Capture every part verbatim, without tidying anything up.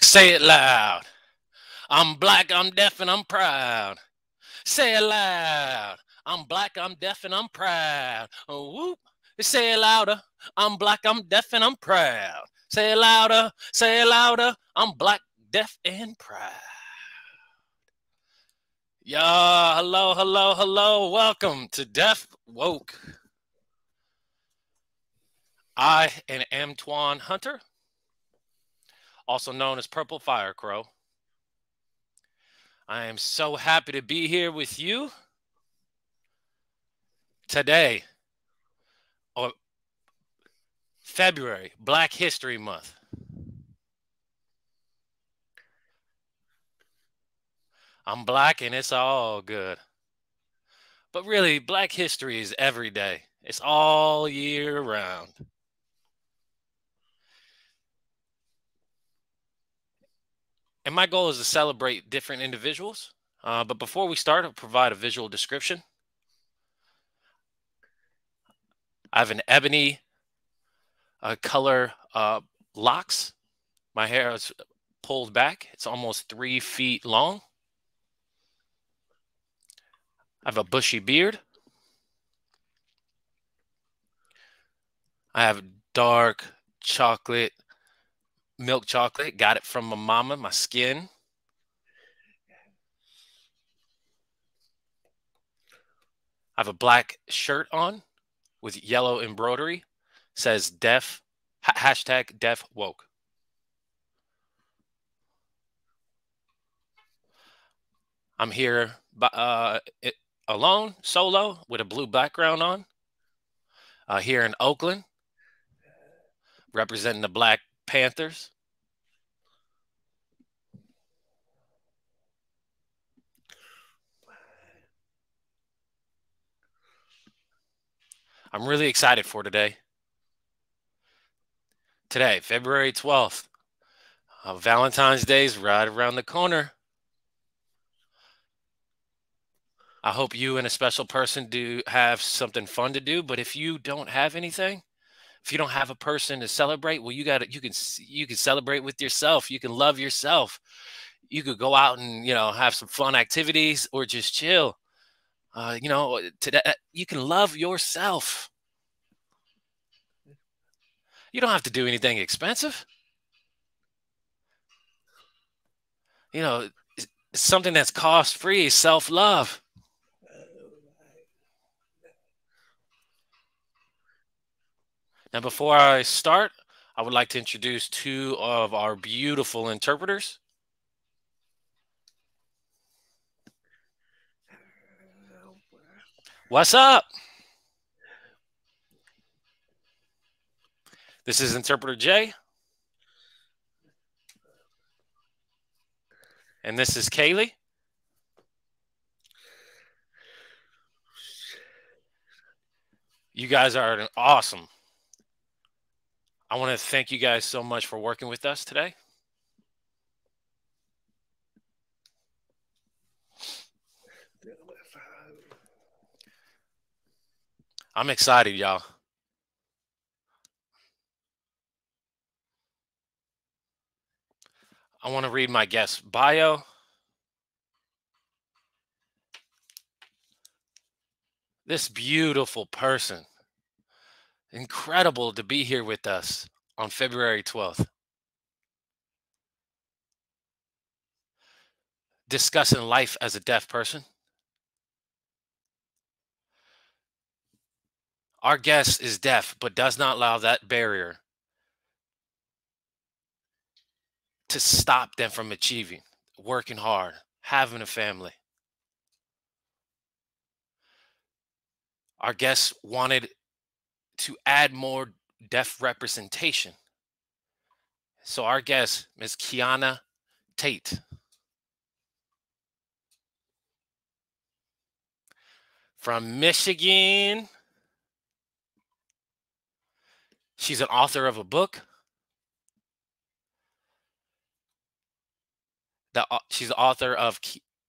Say it loud. I'm black, I'm deaf, and I'm proud. Say it loud. I'm black, I'm deaf, and I'm proud. Oh, whoop. Say it louder. I'm black, I'm deaf, and I'm proud. Say it louder. Say it louder. I'm black, deaf, and proud. Y'all, hello, hello, hello. Welcome to Deaf Woke. I am Antoine Hunter, also known as Purple Fire Crow. I am so happy to be here with you today, or February, Black History Month. I'm black and it's all good. But really, Black history is every day. It's all year round. And my goal is to celebrate different individuals. Uh, but before we start, I'll provide a visual description. I have an ebony uh, color uh, locks. My hair is pulled back. It's almost three feet long. I have a bushy beard. I have dark chocolate, milk chocolate, got it from my mama, my skin. I have a black shirt on with yellow embroidery. It says deaf, hashtag deaf woke. I'm here uh, alone, solo, with a blue background on. Uh, here in Oakland, representing the Black Panthers. I'm really excited for today. Today, February twelfth, uh, Valentine's Day is right around the corner. I hope you and a special person do have something fun to do, but if you don't have anything, if you don't have a person to celebrate, well, you got you can you can celebrate with yourself. You can love yourself. You could go out and, you know, have some fun activities or just chill. Uh, you know, today you can love yourself. You don't have to do anything expensive. You know, something that's cost free is self-love. Now, before I start, I would like to introduce two of our beautiful interpreters. What's up? This is Interpreter Jay. And this is Kaylee. You guys are awesome. I want to thank you guys so much for working with us today. I'm excited, y'all. I want to read my guest bio. This beautiful person. Incredible to be here with us on February twelfth. Discussing life as a deaf person. Our guest is deaf, but does not allow that barrier to stop them from achieving, working hard, having a family. Our guest wanted to add more deaf representation. So our guest, Miz Khyiana Tate. From Michigan. She's an author of a book. The, she's the author of,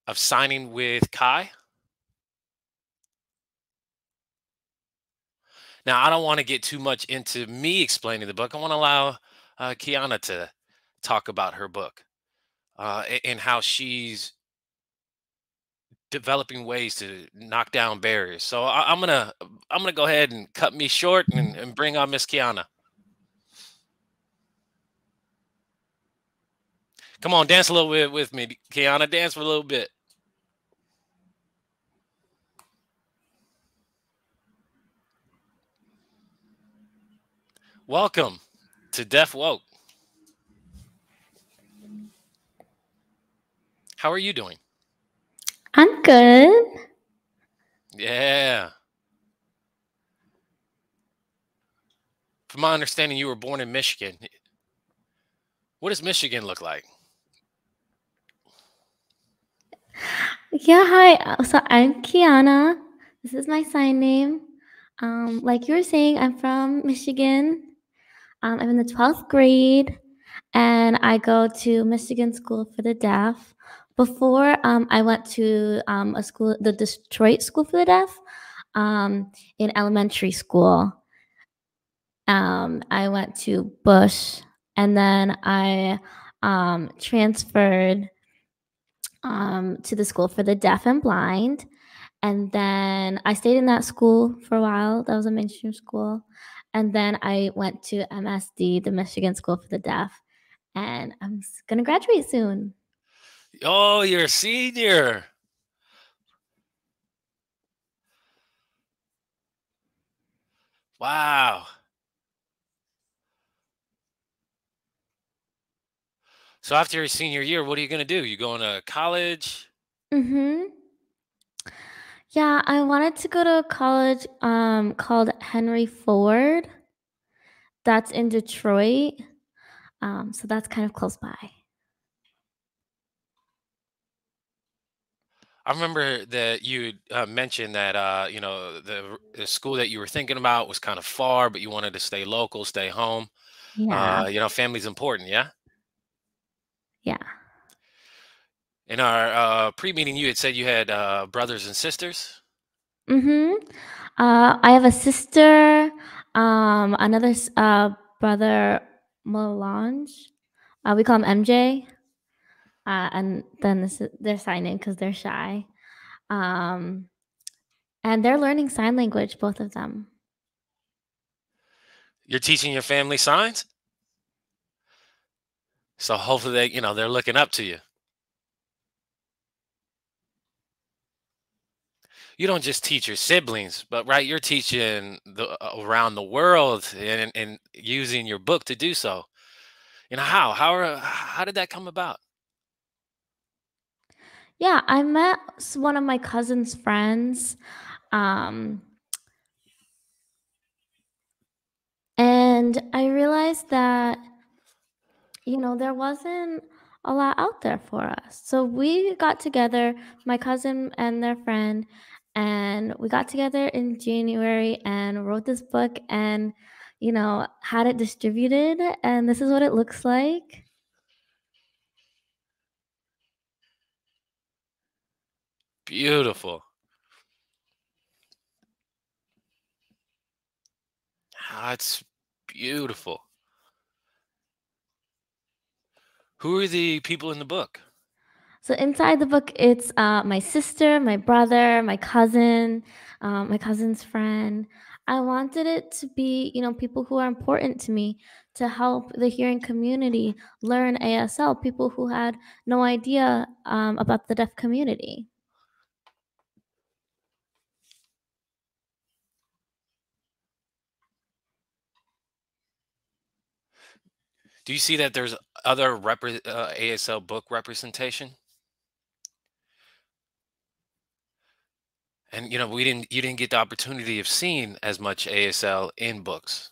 of Signing with Kai. Now, I don't want to get too much into me explaining the book. I want to allow uh, Khyiana to talk about her book uh, and how she's developing ways to knock down barriers. So I, I'm gonna I'm gonna go ahead and cut me short and, and bring on Miss Khyiana. Come on, dance a little bit with me, Khyiana. Dance for a little bit. Welcome to Deaf Woke. How are you doing? I'm good. Yeah. From my understanding, you were born in Michigan. What does Michigan look like? Yeah, hi. So I'm Khyiana. This is my sign name. Um, like you were saying, I'm from Michigan. Um, I'm in the twelfth grade, and I go to Michigan School for the Deaf. Before, um, I went to um, a school, the Detroit School for the Deaf, um, in elementary school. Um, I went to Bush, and then I um, transferred um, to the School for the Deaf and Blind. And then I stayed in that school for a while. That was a mainstream school. And then I went to M S D, the Michigan School for the Deaf, and I'm going to graduate soon. Oh, you're a senior. Wow. So after your senior year, what are you going to do? You going to college? Mm-hmm. Yeah, I wanted to go to a college um, called Henry Ford. That's in Detroit. Um, so that's kind of close by. I remember that you uh, mentioned that, uh, you know, the, the school that you were thinking about was kind of far, but you wanted to stay local, stay home. Yeah. Uh, you know, family's important, yeah? Yeah. In our uh, pre-meeting, you had said you had uh, brothers and sisters. Mm-hmm. Uh, I have a sister, um, another uh, brother, Melange. Uh, we call him M J. Uh, and then this is, they're signing because they're shy. Um, and they're learning sign language, both of them. You're teaching your family signs? So hopefully they, you know, they're looking up to you. You don't just teach your siblings, but right, you're teaching the, around the world and, and using your book to do so. You know, how? How are, how did that come about? Yeah, I met one of my cousin's friends, um, and I realized that, you know, there wasn't a lot out there for us. So we got together, my cousin and their friend, and we got together in January and wrote this book and, you know, had it distributed. And this is what it looks like. Beautiful. That's beautiful. Who are the people in the book? So inside the book, it's uh, my sister, my brother, my cousin, um, my cousin's friend. I wanted it to be, you know, people who are important to me, to help the hearing community learn A S L, people who had no idea um, about the deaf community. Do you see that there's other rep uh, A S L book representation? And, you know, we didn't, you didn't get the opportunity of seeing as much A S L in books.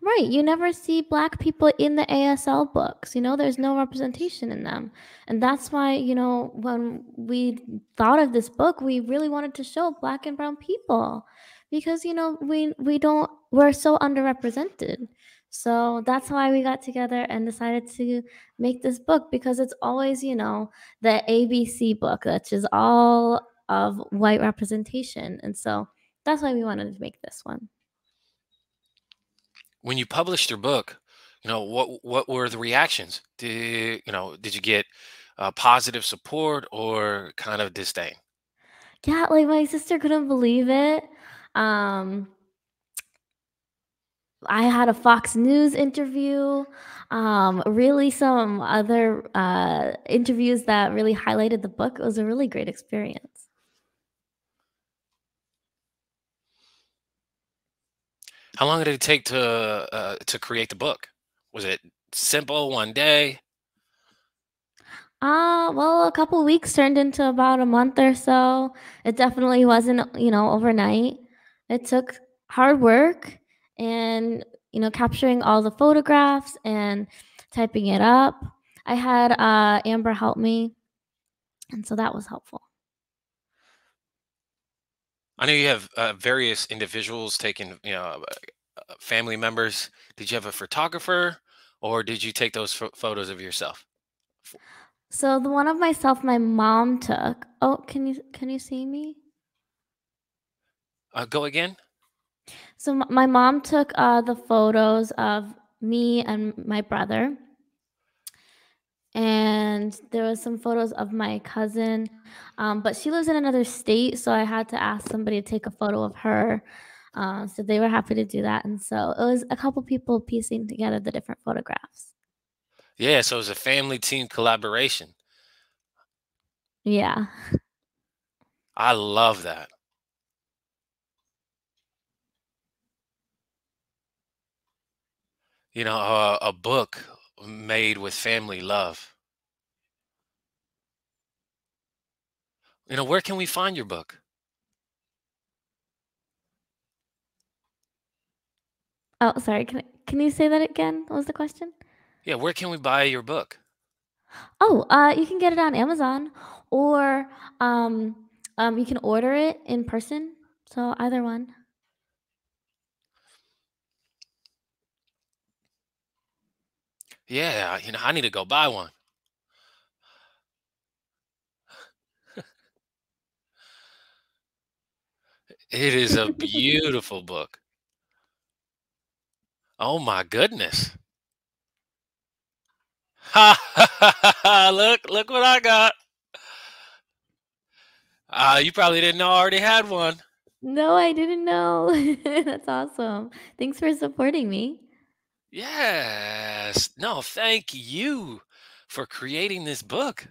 Right. You never see Black people in the A S L books. You know, there's no representation in them. And that's why, you know, when we thought of this book, we really wanted to show Black and brown people because, you know, we, we don't, we're so underrepresented. So that's why we got together and decided to make this book, because it's always, you know, the A B C book, which is all of white representation. And so that's why we wanted to make this one. When you published your book, you know, what what were the reactions? Did, you know, did you get uh, positive support or kind of disdain? Yeah, like my sister couldn't believe it. Um, I had a Fox News interview, um, really some other uh, interviews that really highlighted the book. It was a really great experience. How long did it take to uh, to create the book? Was it simple, one day? Uh, well, a couple of weeks turned into about a month or so. It definitely wasn't, you know, overnight. It took hard work and, you know, capturing all the photographs and typing it up. I had uh, Amber help me, and so that was helpful. I know you have uh, various individuals taking, you know, uh, family members. Did you have a photographer, or did you take those photos of yourself? So the one of myself, my mom took. Oh, can you can you see me? Uh, go again. So my mom took uh, the photos of me and my brother, and there was some photos of my cousin, um, but she lives in another state, so I had to ask somebody to take a photo of her. Uh, so they were happy to do that, and so it was a couple people piecing together the different photographs. Yeah, so it was a family team collaboration. Yeah. I love that. You know, uh, a book made with family love. You know, where can we find your book? Oh, sorry. Can I, can you say that again? What was the question? Yeah, where can we buy your book? Oh, uh, you can get it on Amazon, or um, um, you can order it in person. So either one. Yeah, you know, I need to go buy one. It is a beautiful book. Oh my goodness. Ha ha ha. Look, look what I got. Uh, you probably didn't know I already had one. No, I didn't know. That's awesome. Thanks for supporting me. Yes. No, thank you for creating this book.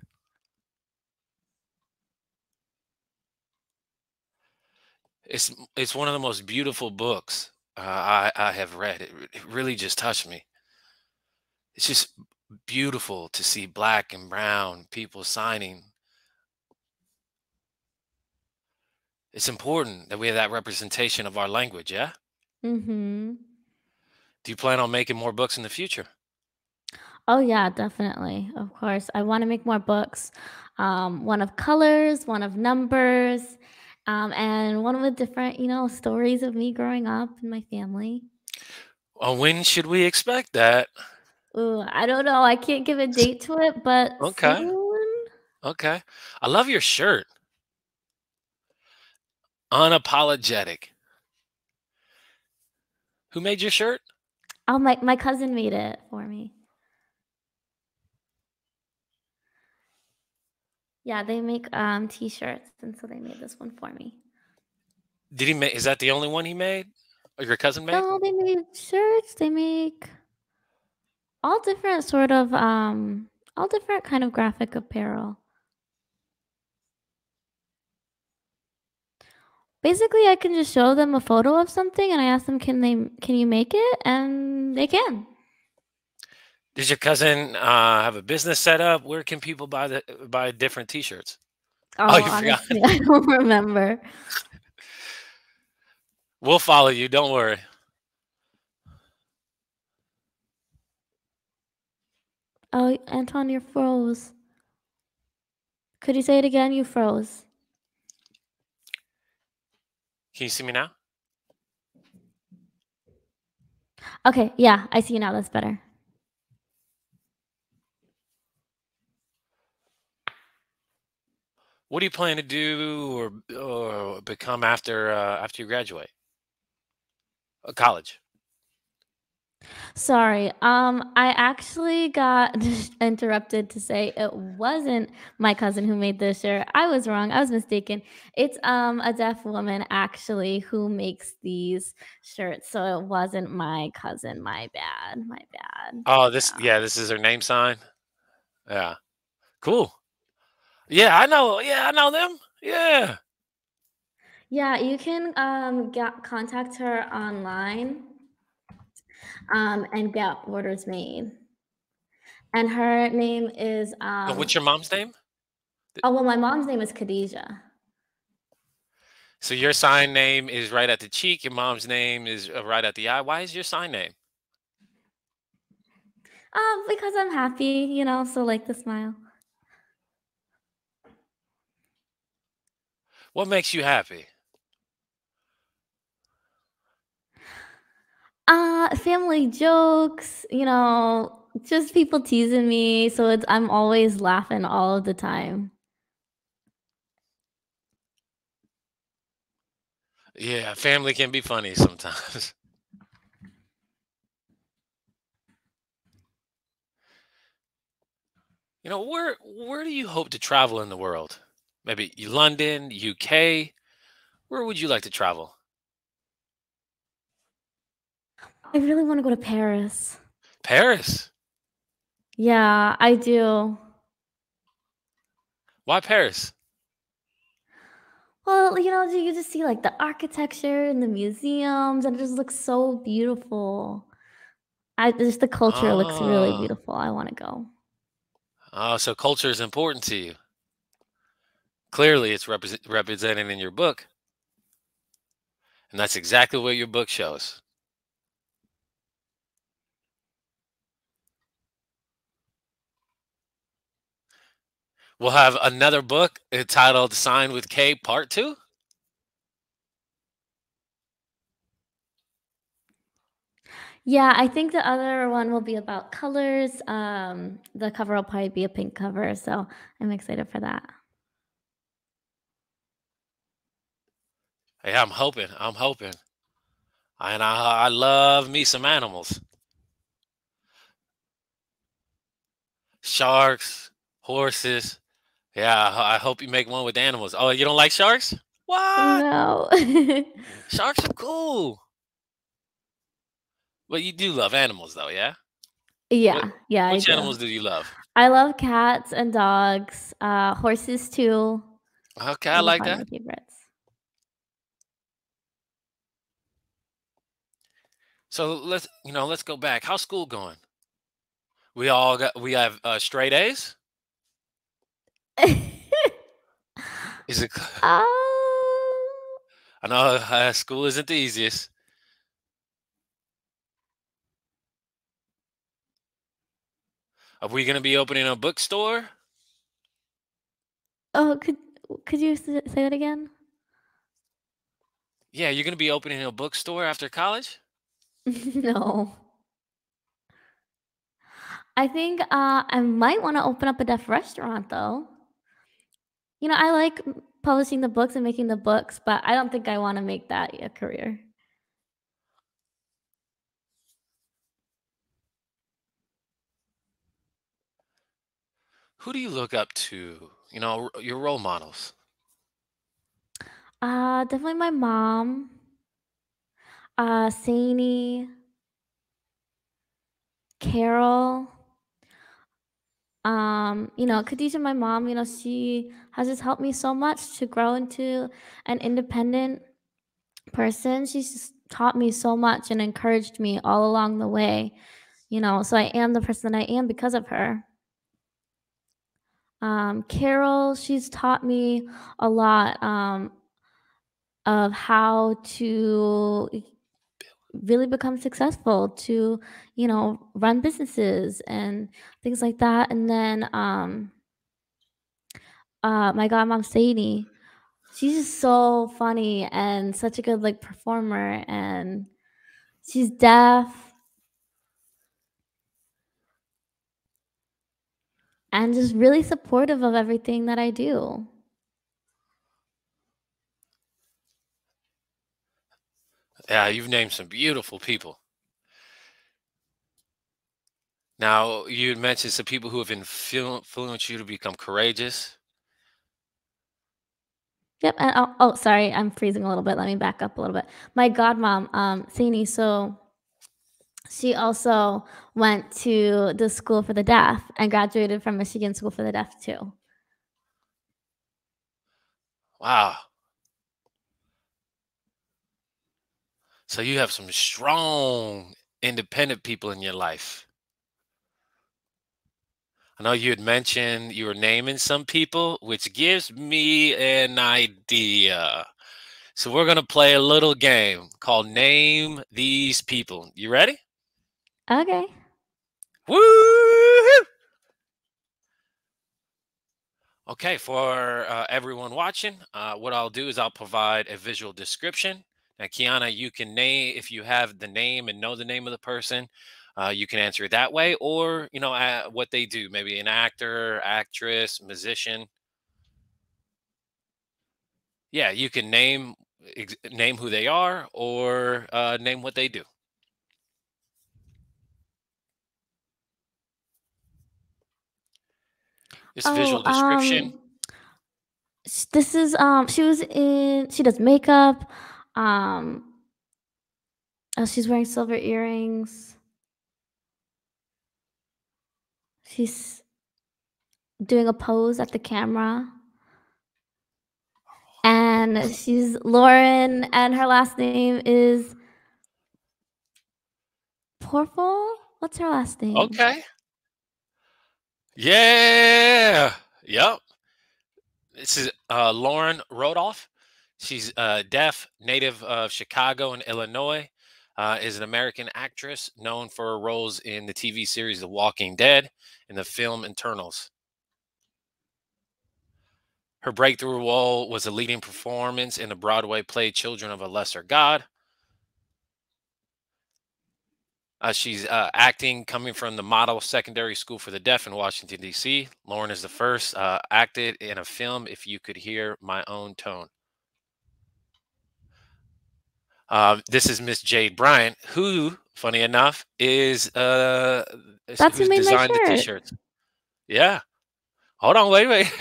It's it's one of the most beautiful books uh, I, I have read. It, it really just touched me. It's just beautiful to see Black and brown people signing. It's important that we have that representation of our language, yeah? Mm-hmm. Do you plan on making more books in the future? Oh, yeah, definitely. Of course. I want to make more books. Um, one of colors, one of numbers, um, and one with different, you know, stories of me growing up and my family. Well, when should we expect that? Ooh, I don't know. I can't give a date to it, but okay. Soon. Okay. I love your shirt. Unapologetic. Who made your shirt? Oh, my, my cousin made it for me. Yeah, they make um, T-shirts, and so they made this one for me. Did he make? Is that the only one he made? Or your cousin made? No, they made shirts. They make all different sort of, um, all different kind of graphic apparel. Basically, I can just show them a photo of something, and I ask them, "Can they? Can you make it?" And they can. Does your cousin uh, have a business set up? Where can people buy the buy different T-shirts? Oh, oh you honestly, forgot. I don't remember. We'll follow you. Don't worry. Oh, Antoine, you froze. Could you say it again? You froze. Can you see me now? Okay. Yeah, I see you now. That's better. What do you plan to do or, or become after uh, after you graduate? Uh, college. Sorry, um, I actually got interrupted to say it wasn't my cousin who made this shirt. I was wrong. I was mistaken. It's um a deaf woman actually who makes these shirts, so it wasn't my cousin. My bad. My bad. Oh, this yeah, yeah this is her name sign. Yeah, cool. Yeah, I know. Yeah, I know them. Yeah. Yeah, you can um, get, contact her online um, and get orders made. And her name is... Um, oh, what's your mom's name? Oh, well, my mom's name is Khadijah. So your sign name is right at the cheek. Your mom's name is right at the eye. Why is your sign name? Um, because I'm happy, you know, so like the smile. What makes you happy? Uh, family jokes, you know, just people teasing me. So it's, I'm always laughing all of the time. Yeah, family can be funny sometimes. You know, where where do you hope to travel in the world? Maybe London, U K. Where would you like to travel? I really want to go to Paris. Paris? Yeah, I do. Why Paris? Well, you know, you just see like the architecture and the museums, and it just looks so beautiful. I just the culture oh. looks really beautiful. I want to go. Oh, so culture is important to you. Clearly, it's represent, represented in your book. And that's exactly what your book shows. We'll have another book entitled Sign with Kai Part two. Yeah, I think the other one will be about colors. Um, the cover will probably be a pink cover. So I'm excited for that. Yeah, I'm hoping. I'm hoping. And I, I love me some animals. Sharks, horses. Yeah, I hope you make one with animals. Oh, you don't like sharks? What? No. Sharks are cool. But you do love animals, though, yeah? Yeah. What, yeah. Which I animals do. do you love? I love cats and dogs. Uh, horses, too. Okay, I like that. Favorites. So let's, you know, let's go back. How's school going? We all got, we have uh, straight A's? Is it? Uh... I know uh, school isn't the easiest. Are we going to be opening a bookstore? Oh, could, could you say that again? Yeah, you're going to be opening a bookstore after college? No. I think uh, I might want to open up a deaf restaurant, though. You know, I like publishing the books and making the books, but I don't think I want to make that a career. Who do you look up to? You know, your role models? Uh, definitely my mom. Uh, Saini, Carol, um, you know, Khadijah, my mom, you know, she has just helped me so much to grow into an independent person. She's just taught me so much and encouraged me all along the way you know, so I am the person that I am because of her. Um, Carol, she's taught me a lot um, of how to really become successful, to, you know, run businesses and things like that. And then um, uh, my godmom, Sadie, she's just so funny and such a good, like, performer, and she's deaf. And just really supportive of everything that I do. Yeah, you've named some beautiful people. Now, you mentioned some people who have influenced you to become courageous. Yep. And oh, oh, sorry, I'm freezing a little bit. Let me back up a little bit. My godmom, um, Saini, so she also went to the School for the Deaf and graduated from Michigan School for the Deaf, too. Wow. So you have some strong, independent people in your life. I know you had mentioned you were naming some people, which gives me an idea. So we're going to play a little game called Name These People. You ready? Okay. Woo-hoo! Okay, for uh, everyone watching, uh, what I'll do is I'll provide a visual description. Now, Khyiana, you can name, if you have the name and know the name of the person, uh, you can answer it that way, or, you know, uh, what they do, maybe an actor, actress, musician. Yeah, you can name name who they are, or uh, name what they do. This oh, visual description. Um, this is um. She was in. She does makeup. Um. Oh, she's wearing silver earrings. She's doing a pose at the camera, and she's Lauren, and her last name is Porfel. What's her last name? Okay. Yeah. Yep. This is uh, Lauren Rodolph. She's uh, deaf, native of Chicago and Illinois, uh, is an American actress known for her roles in the T V series The Walking Dead and the film Eternals. Her breakthrough role was a leading performance in the Broadway play Children of a Lesser God. Uh, she's uh, acting coming from the Model Secondary School for the Deaf in Washington, D C Lauren is the first uh, acted in a film, If You Could Hear My Own Tone. Uh, this is Miss Jade Bryant, who, funny enough, is uh, That's who's who made designed my shirt. the T-shirts. Yeah. Hold on, wait, wait.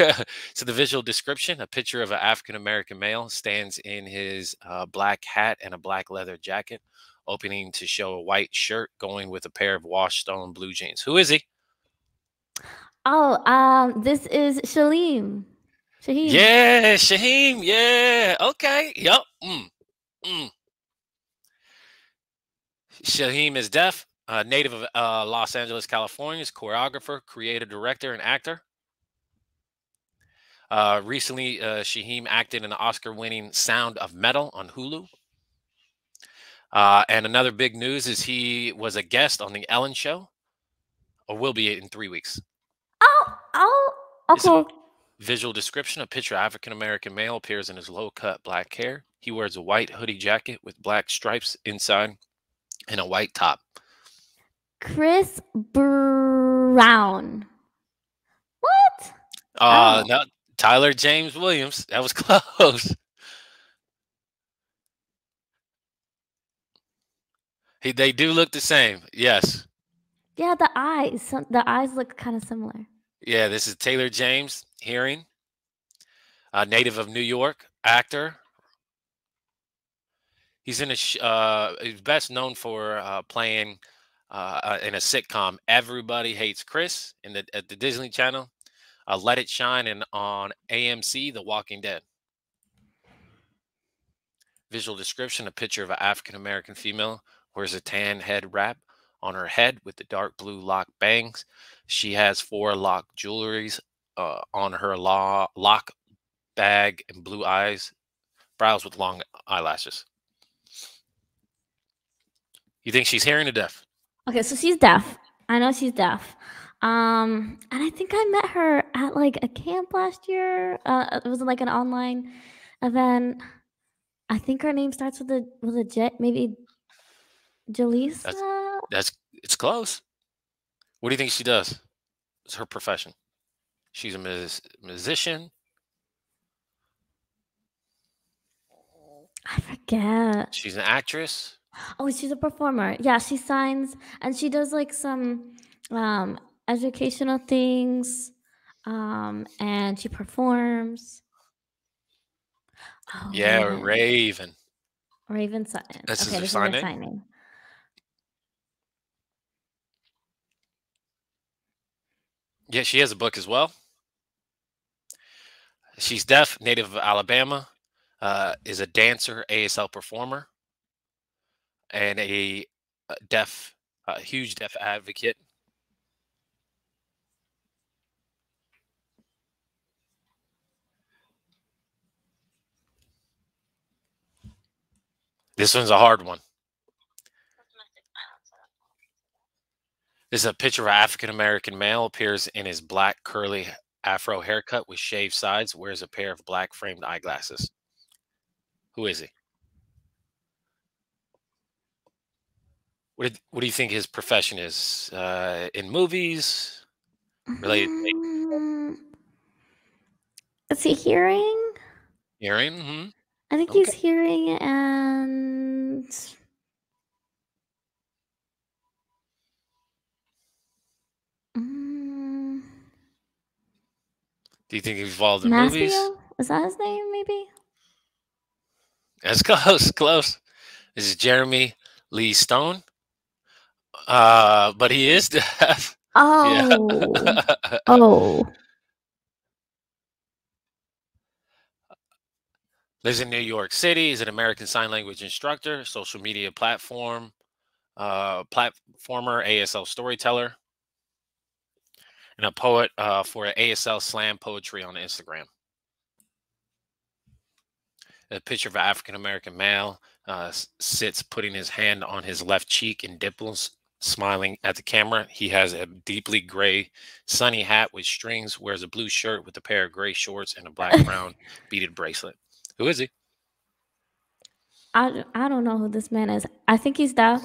So the visual description, a picture of an African-American male stands in his uh, black hat and a black leather jacket, opening to show a white shirt going with a pair of washed on blue jeans. Who is he? Oh, um, this is Shaheem. Shaheem. Yeah, Shaheem. Yeah. Okay. Yep. Mm. Mm. Shaheem is deaf, uh, native of uh, Los Angeles, California, is choreographer, creator, director, and actor. Uh, recently, uh, Shaheem acted in the Oscar-winning Sound of Metal on Hulu. Uh, and another big news is he was a guest on The Ellen Show, or will be in three weeks. Oh, oh, okay. Visual description, a picture of African-American male appears in his low-cut black hair. He wears a white hoodie jacket with black stripes inside and a white top. Chris Brown. What? Uh, oh, no. Tyler James Williams. That was close. He, they do look the same. Yes. Yeah, the eyes. The eyes look kind of similar. Yeah, this is Taylor James, hearing. Uh, native of New York, actor. He's in a. Sh uh, he's best known for uh, playing uh, in a sitcom, Everybody Hates Chris, in the at the Disney Channel. Uh, Let It Shine, and on A M C, The Walking Dead. Visual description, a picture of an African-American female wears a tan head wrap on her head with the dark blue lock bangs. She has four lock jewelries uh, on her lo lock bag and blue eyes, brows with long eyelashes. You think she's hearing or deaf? Okay, so she's deaf. I know she's deaf. Um, and I think I met her at like a camp last year. Uh, it was like an online event. I think her name starts with a with a J, maybe Jaleesa. That's, that's it's close. What do you think she does? It's her profession. She's a mus musician. I forget. She's an actress. Oh, she's a performer. Yeah, she signs and she does like some um, educational things, um, and she performs. Oh, yeah, man. Raven. Raven Sutton. That's okay, her sign name. Signing. Yeah, she has a book as well. She's deaf, native of Alabama, uh, is a dancer, A S L performer, and a deaf, a huge deaf advocate. This one's a hard one. This is a picture of an African-American male, appears in his black curly afro haircut with shaved sides, wears a pair of black framed eyeglasses. Who is he? What, what do you think his profession is? Uh, in movies? Related? Um, is he hearing? Hearing? Mm-hmm. I think okay. He's hearing and um, do you think he's involved in Matthew? Movies? Is that his name, maybe? That's close, close. This is Jeremy Lee Stone. Uh, but he is deaf. Oh. Yeah. Oh. Lives in New York City, is an American Sign Language instructor, social media platform, uh, platformer, A S L storyteller, and a poet uh, for A S L Slam Poetry on Instagram. A picture of an African-American male uh, sits putting his hand on his left cheek and dimples, smiling at the camera. He has a deeply gray sunny hat with strings, wears a blue shirt with a pair of gray shorts and a black brown beaded bracelet. Who is he? I, I don't know who this man is. I think he's deaf.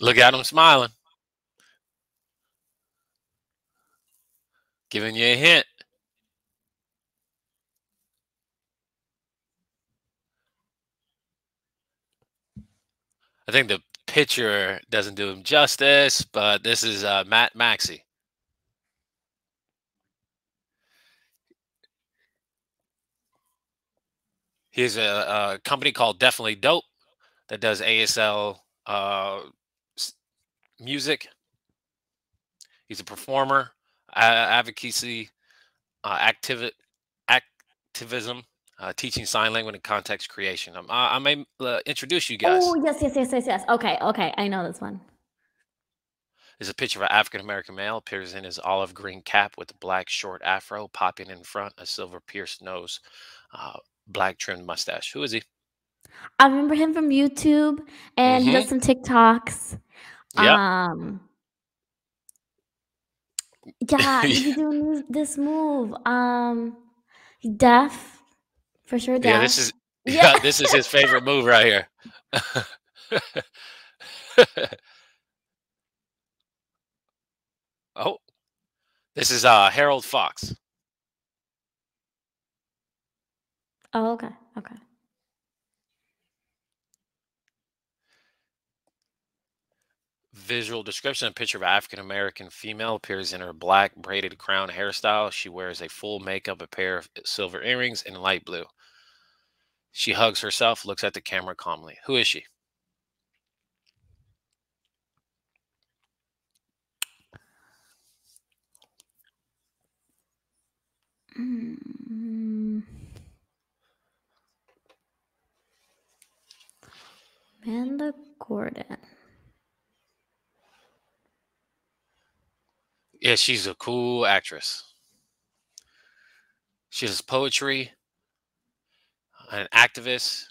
Look at him smiling. Giving you a hint. I think the picture doesn't do him justice, but this is uh, Matt Maxey. He has a, a company called Definitely Dope that does A S L uh, music. He's a performer, uh, advocacy, uh, activi activism, uh, teaching sign language and context creation. I'm, I, I may uh, introduce you guys. Oh, yes, yes, yes, yes, yes. Okay, okay. I know this one. There's a picture of an African-American male, appears in his olive green cap with a black short afro popping in front, a silver pierced nose. Uh, Black trimmed mustache. Who is he? I remember him from YouTube, and mm-hmm. he does some TikToks. Yeah. Um, yeah, he's doing this move. Um, deaf, for sure. Deaf. Yeah, this is yeah. yeah, this is his favorite move right here. Oh, this is uh, Harold Fox. Oh, okay. Okay. Visual description. A picture of an African-American female appears in her black braided crown hairstyle. She wears a full makeup, a pair of silver earrings, and light blue. She hugs herself, looks at the camera calmly. Who is she? Mm-hmm. Amanda Gordon. Yeah, she's a cool actress. She does poetry, an activist.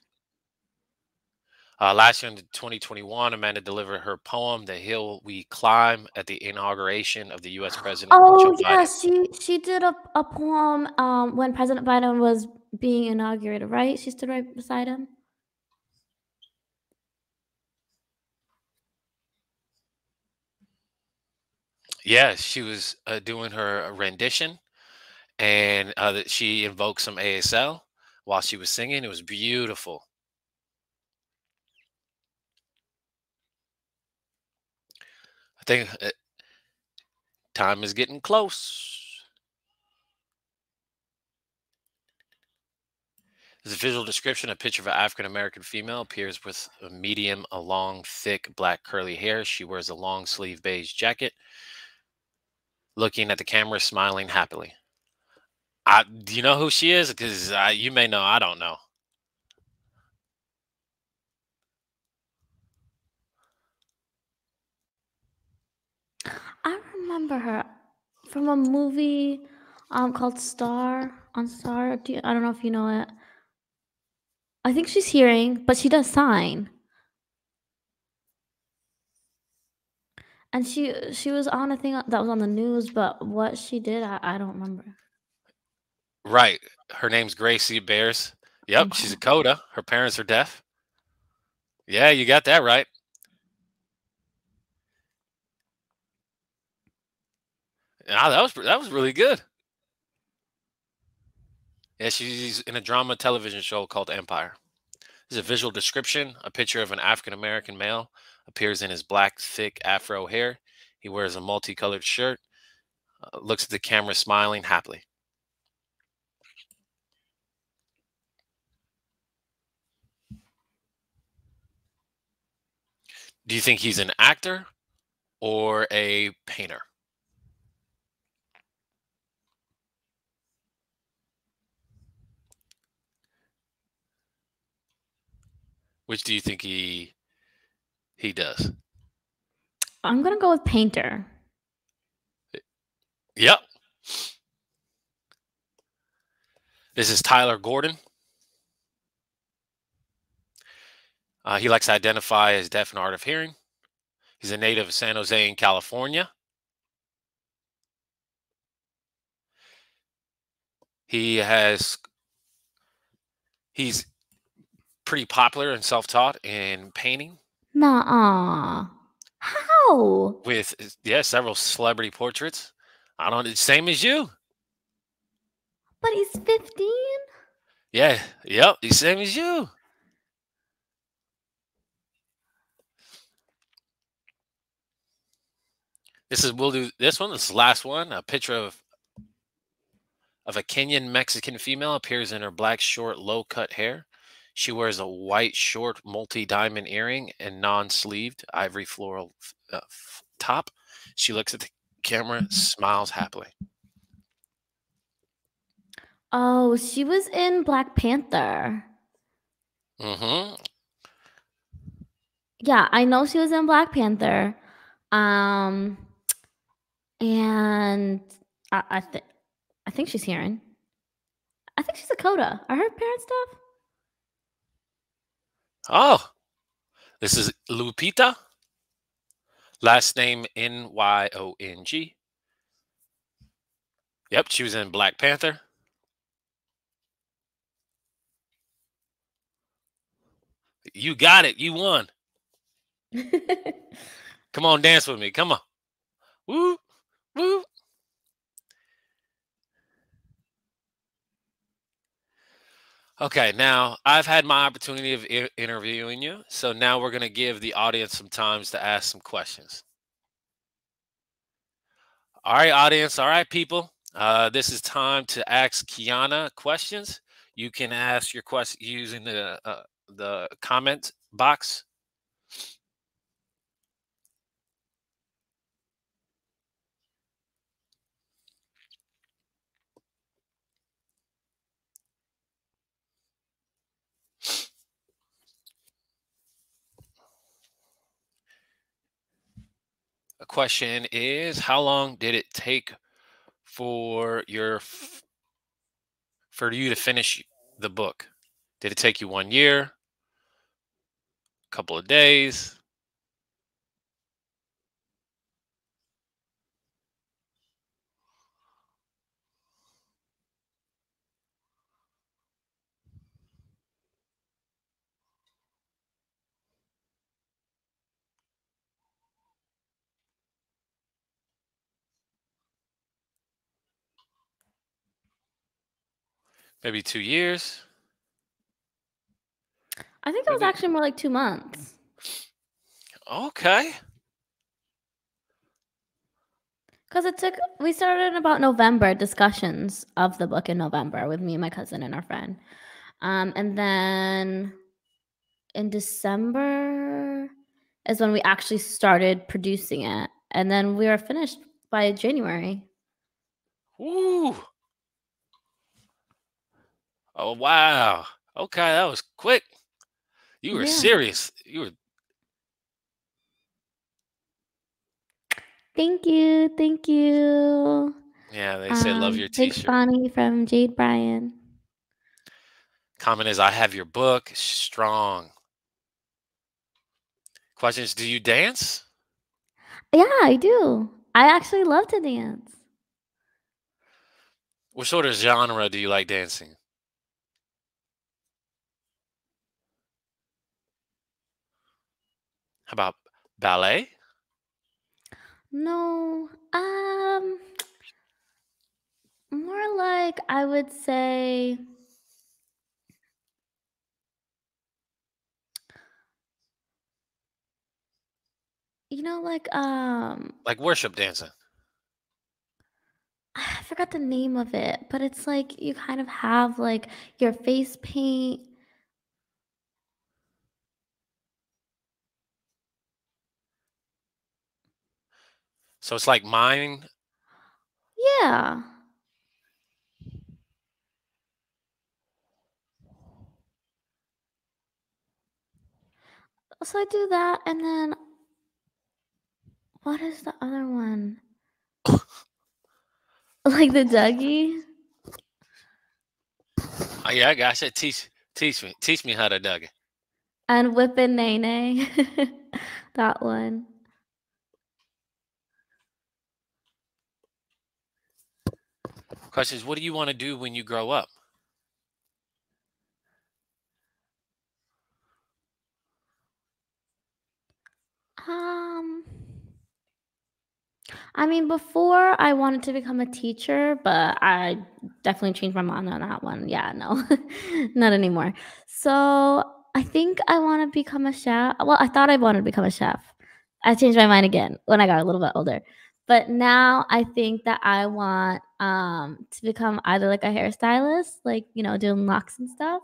Uh, last year in twenty twenty-one, Amanda delivered her poem, The Hill We Climb, at the inauguration of the U S President. Oh, yeah, she, she did a, a poem um, when President Biden was being inaugurated, right? She stood right beside him. Yeah, she was uh, doing her rendition, and uh, she invoked some A S L while she was singing. It was beautiful. I think uh, time is getting close. There's a visual description. A picture of an African-American female appears with a medium, a long, thick, black, curly hair. She wears a long sleeve beige jacket, looking at the camera, smiling happily. I, do you know who she is? Because you may know. I don't know. I remember her from a movie um, called Star on Star. Do you, I don't know if you know it. I think she's hearing, but she does sign. And she she was on a thing that was on the news, but what she did, I, I don't remember. Right. Her name's Gracie Bears. Yep, she's a coda. Her parents are deaf. Yeah, you got that right. Ah, that was that was really good. Yeah, she's in a drama television show called Empire. There's a visual description. A picture of an African-American male appears in his black, thick afro hair. He wears a multicolored shirt, uh, looks at the camera smiling happily. Do you think he's an actor or a painter? Which do you think he he does? I'm gonna go with painter. Yep. This is Tyler Gordon. Uh, he likes to identify as deaf and hard of hearing. He's a native of San Jose in California. He has he's pretty popular and self-taught in painting. Nuh-uh. How? With, yeah, several celebrity portraits. I don't know. Same as you. But he's fifteen? Yeah. Yep. He's same as you. This is, we'll do this one. This is the last one. A picture of of a Kenyan Mexican female appears in her black, short, low-cut hair. She wears a white, short, multi-diamond earring and non-sleeved ivory floral uh, top. She looks at the camera, smiles happily. Oh, she was in Black Panther. Mm-hmm. Yeah, I know she was in Black Panther. Um, and I, I, th I think she's hearing. I think she's a coda. Are her parents deaf? Oh, this is Lupita. Last name N Y O N G. Yep, she was in Black Panther. You got it. You won. Come on, dance with me. Come on. Woo, woo. Okay, now I've had my opportunity of I interviewing you, so now we're going to give the audience some times to ask some questions. All right, audience. All right, people. Uh, this is time to ask Khyiana questions. You can ask your question using the uh, the comment box. question is, how long did it take for your for you to finish the book? Did it take you one year? A couple of days? Maybe two years. I think it was Maybe. actually more like two months. Okay. Because it took, we started in about November, discussions of the book in November with me and my cousin and our friend. Um, and then in December is when we actually started producing it. And then we were finished by January. Ooh. Oh, wow. Okay, that was quick. You were yeah. serious. You were. Thank you. Thank you. Yeah, they say um, love your t-shirt. Big Bonnie from Jade Bryant. Comment is, I have your book. Strong. Questions, do you dance? Yeah, I do. I actually love to dance. What sort of genre do you like dancing? How about ballet? No, um, more like I would say you know like um like worship dancing. I forgot the name of it, but it's like you kind of have like your face paint. So it's like mine? Yeah. So I do that, and then what is the other one? Like the Dougie? Oh, yeah, I got you. Teach, teach me. Teach me how to Dougie. And Whippin' Nay Nay. That one. Question is, what do you want to do when you grow up? Um, I mean, before I wanted to become a teacher, but I definitely changed my mind on that one. Yeah, no, not anymore. So I think I want to become a chef. Well, I thought I wanted to become a chef. I changed my mind again when I got a little bit older. But now I think that I want um, to become either like a hairstylist, like, you know, doing locks and stuff,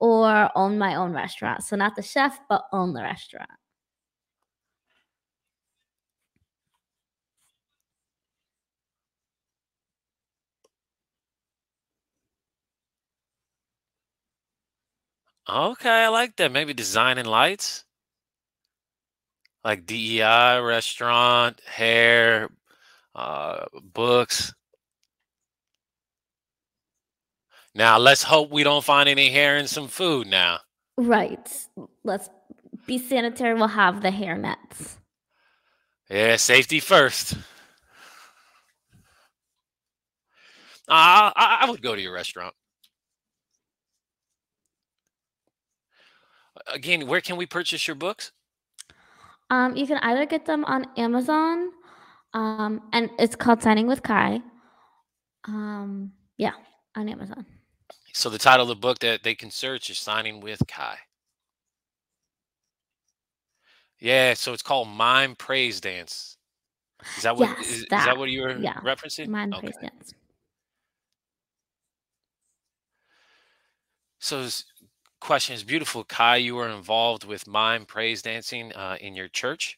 or own my own restaurant. So not the chef, but own the restaurant. Okay, I like that. Maybe designing lights. Like D E I, restaurant, hair, uh, books. Now, let's hope we don't find any hair in some food now. Right. Let's be sanitary. We'll have the hair nets. Yeah, safety first. Uh, I, I would go to your restaurant. Again, where can we purchase your books? Um, you can either get them on Amazon, um, and it's called Signing with Kai. Um, yeah, on Amazon. So the title of the book that they can search is Signing with Kai. Yeah, so it's called Mime Praise Dance. Is that what, yes, is, that, is that what you were yeah, referencing? Mime okay. Praise Dance. So question is beautiful. Kai, you were involved with mime praise dancing uh, in your church.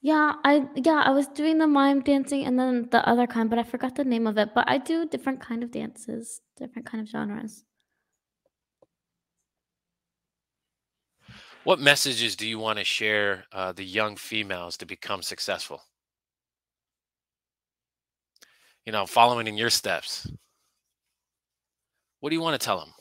Yeah, I yeah I was doing the mime dancing and then the other kind, but I forgot the name of it. But I do different kind of dances, different kind of genres. What messages do you want to share uh, the young females to become successful? You know, following in your steps. What do you want to tell them?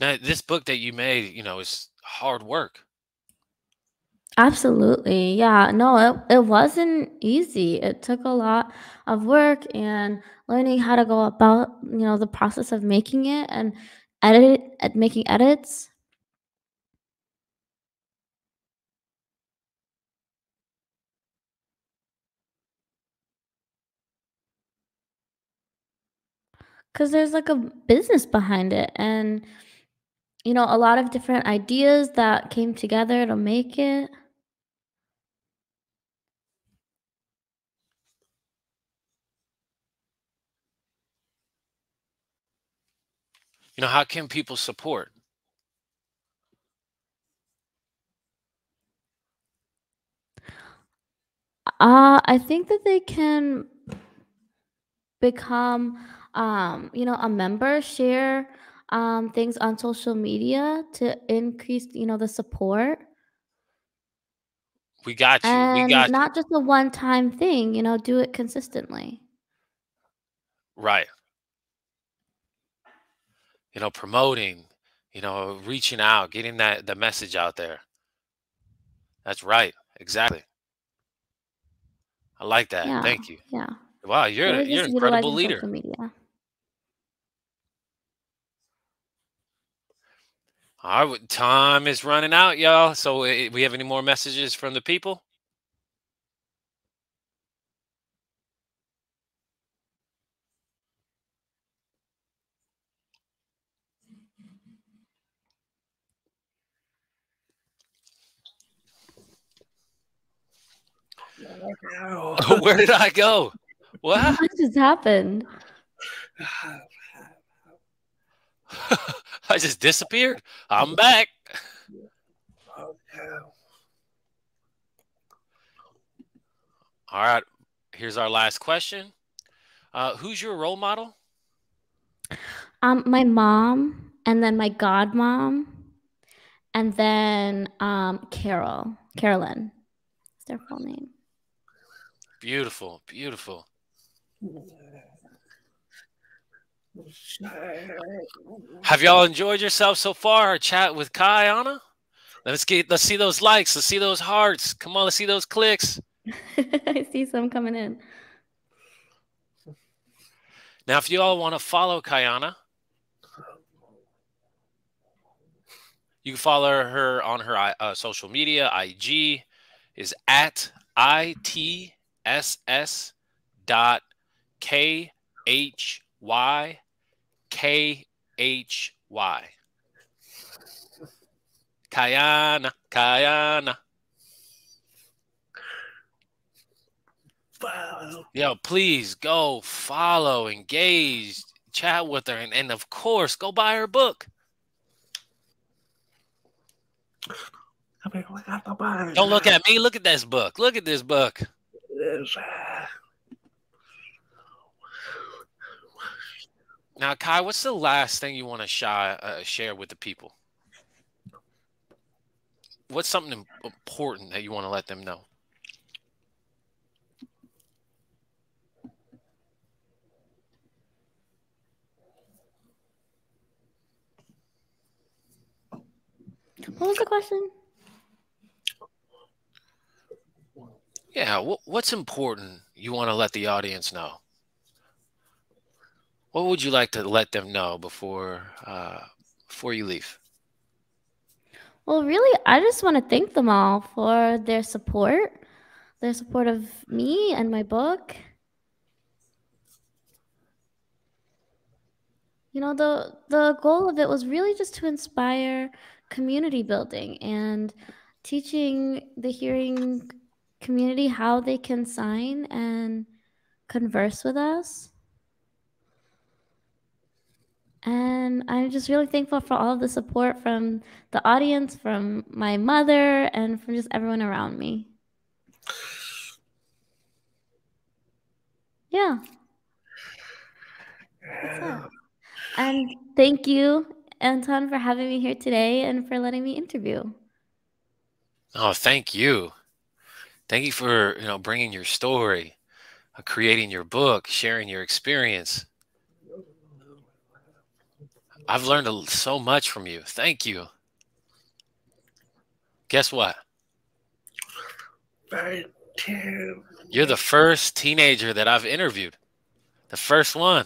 Now, this book that you made, you know, is hard work. Absolutely. Yeah. No, it, it wasn't easy. It took a lot of work and learning how to go about, you know, the process of making it and edit at making edits. Because there's like a business behind it and, you know, a lot of different ideas that came together to make it. You know, how can people support? Uh, I think that they can become, um, you know, a member, share Um, things on social media to increase, you know, the support. We got you. And we got not you. Just a one-time thing, you know, do it consistently. Right. You know, promoting, you know, reaching out, getting that the message out there. That's right. Exactly. I like that. Yeah, thank you. Yeah. Wow, you're you're an incredible leader. I would, time is running out, y'all. So it, we have any more messages from the people? Where did I go? What? What just happened? I just disappeared. I'm back. Oh, no. All right. Here's our last question. Uh, who's your role model? Um, my mom, and then my godmom, and then um, Carol, Carolyn. It's their full name. Beautiful, beautiful. Have y'all enjoyed yourself so far? Our chat with Khyiana. Let's get let's see those likes. Let's see those hearts. Come on, let's see those clicks. I see some coming in. Now, if you all want to follow Khyiana, you can follow her on her uh, social media. I G is at itss dot k h Y K H Y. Khyiana, Khyiana. Follow. Yo, please go follow, engage, chat with her, and, and of course, go buy her book. Don't look at me. Look at this book. Look at this book. Now, Kai, what's the last thing you want to sh uh, share with the people? What's something important that you want to let them know? What was the question? Yeah, what, what's important you want to let the audience know? What would you like to let them know before uh, before you leave? Well, really, I just want to thank them all for their support, their support of me and my book. You know, the, the goal of it was really just to inspire community building and teaching the hearing community how they can sign and converse with us. And I'm just really thankful for all of the support from the audience, from my mother, and from just everyone around me. Yeah. And thank you, Antoine, for having me here today and for letting me interview. Oh, thank you. Thank you for, you know, bringing your story, creating your book, sharing your experience. I've learned so much from you. Thank you. Guess what? You're the first teenager that I've interviewed. The first one.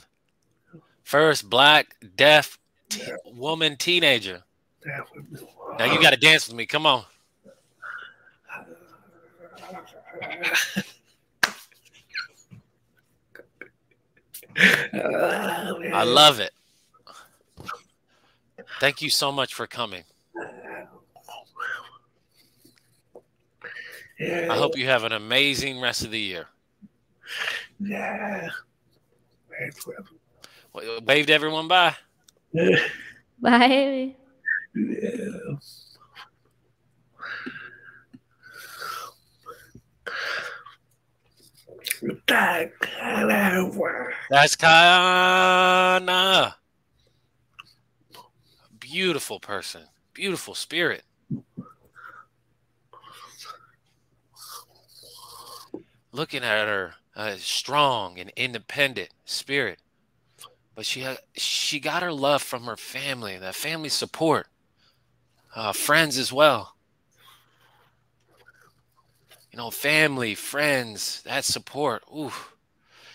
First black, deaf te woman teenager. Now you got to dance with me. Come on. I love it. Thank you so much for coming. Yeah. I hope you have an amazing rest of the year. Yeah. Wave to everyone. Bye. Bye. Yeah. That's Khyiana. Beautiful person, beautiful spirit. Looking at her, uh, strong and independent spirit, but she uh, she got her love from her family, that family support, uh, friends as well. You know, family, friends, that support. Ooh,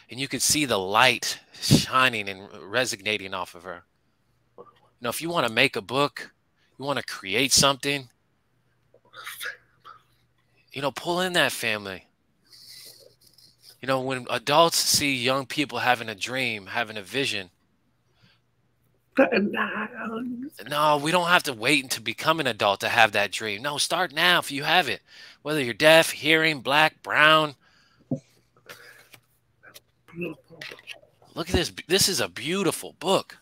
and you could see the light shining and resonating off of her. You know, if you want to make a book, you want to create something, you know, pull in that family. You know, when adults see young people having a dream, having a vision, no, we don't have to wait until become an adult to have that dream. No, start now if you have it. Whether you're deaf, hearing, black, brown. Look at this. This is a beautiful book.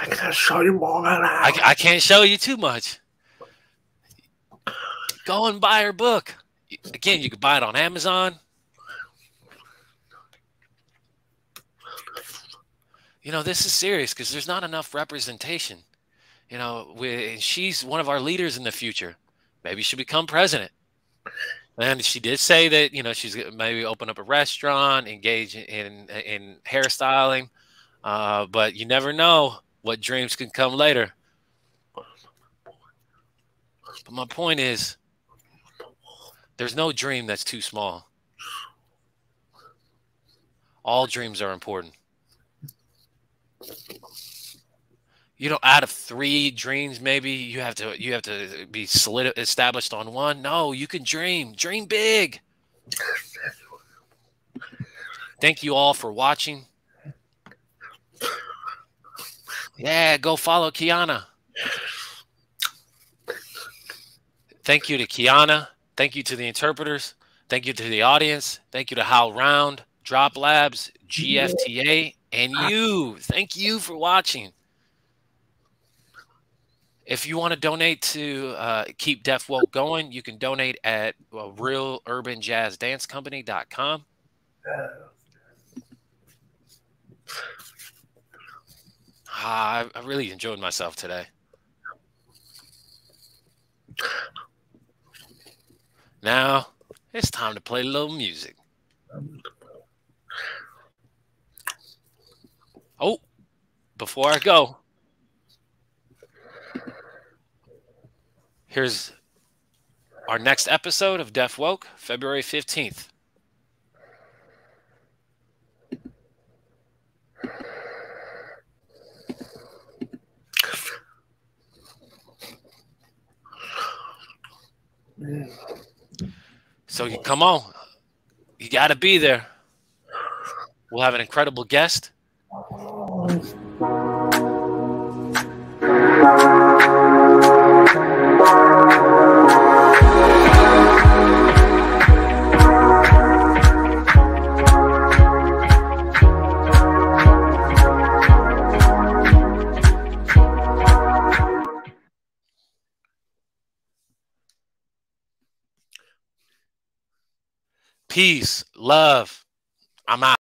I can't show you more than I, I can't show you too much. Go and buy her book. Again, you can buy it on Amazon. You know, this is serious because there's not enough representation. You know, we, she's one of our leaders in the future. Maybe she'll become president. And she did say that, you know, she's maybe open up a restaurant, engage in, in hairstyling. Uh, but you never know what dreams can come later. But my point is, there's no dream that's too small. All dreams are important. You know, out of three dreams, maybe you have to you have to be solid established on one. No, you can dream. Dream big. Thank you all for watching. Yeah, go follow Khyiana. Thank you to Khyiana. Thank you to the interpreters. Thank you to the audience. Thank you to Howl Round, Drop Labs, G F T A, and you. Thank you for watching. If you want to donate to uh, keep Deaf Woke going, you can donate at uh, real urban jazz dance company dot com. Ah, I, I really enjoyed myself today. Now, it's time to play a little music. Oh, before I go, here's our next episode of Deaf Woke, February fifteenth. So you come on, you got to be there. We'll have an incredible guest. Peace, love. I'm out.